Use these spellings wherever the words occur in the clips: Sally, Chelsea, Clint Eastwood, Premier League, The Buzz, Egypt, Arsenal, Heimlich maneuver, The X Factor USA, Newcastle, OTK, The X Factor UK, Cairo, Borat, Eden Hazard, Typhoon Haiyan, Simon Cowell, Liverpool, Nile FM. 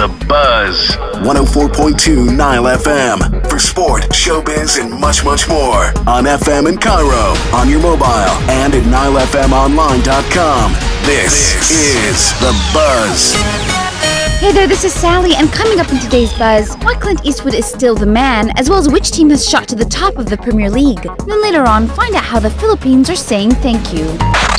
The Buzz. 104.2 Nile FM. For sport, showbiz, and much, much more. On FM in Cairo, on your mobile, and at nilefmonline.com. This is The Buzz. Hey there, this is Sally, and coming up in today's Buzz, why Clint Eastwood is still the man, as well as which team has shot to the top of the Premier League. Then later on, find out how the Philippines are saying thank you.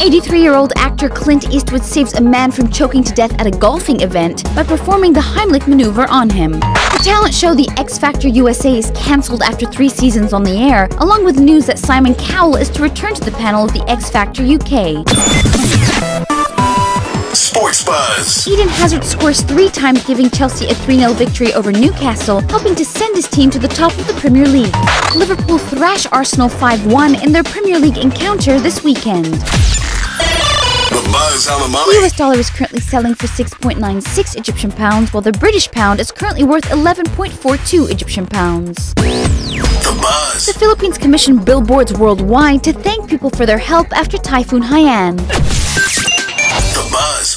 83-year-old actor Clint Eastwood saves a man from choking to death at a golfing event by performing the Heimlich maneuver on him. The talent show The X Factor USA is cancelled after 3 seasons on the air, along with news that Simon Cowell is to return to the panel of The X Factor UK. Sports Buzz. Eden Hazard scores 3 times, giving Chelsea a 3-0 victory over Newcastle, helping to send his team to the top of the Premier League. Liverpool thrash Arsenal 5-1 in their Premier League encounter this weekend. The Buzz. The US dollar is currently selling for 6.96 Egyptian pounds, while the British pound is currently worth 11.42 Egyptian pounds. The Buzz. The Philippines commissioned billboards worldwide to thank people for their help after Typhoon Haiyan.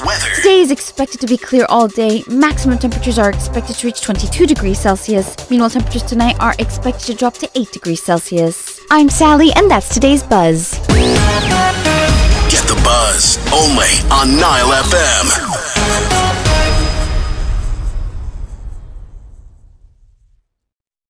Weather. Today is expected to be clear all day. Maximum temperatures are expected to reach 22 degrees Celsius. Meanwhile, temperatures tonight are expected to drop to 8 degrees Celsius. I'm Sally, and that's today's Buzz. Get the Buzz only on Nile FM.